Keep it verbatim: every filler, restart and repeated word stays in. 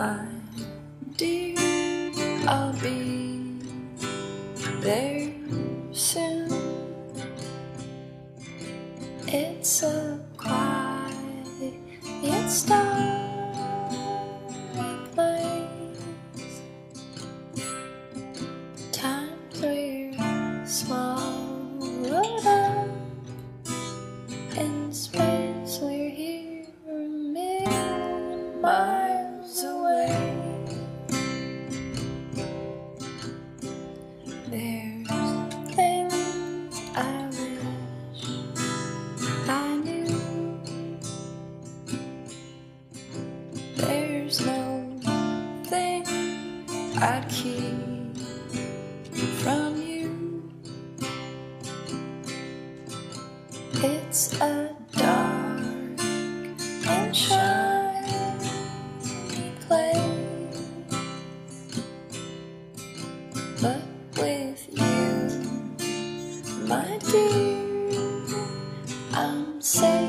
fly, dear, I'll be there soon. It's a quiet starry place. Time clear, swallowed up in space. We're here a million miles away. There's things I wish I knew. There's no thing I'd keep from you. It's a dark and shiny place, but with you, my dear, I'm safe.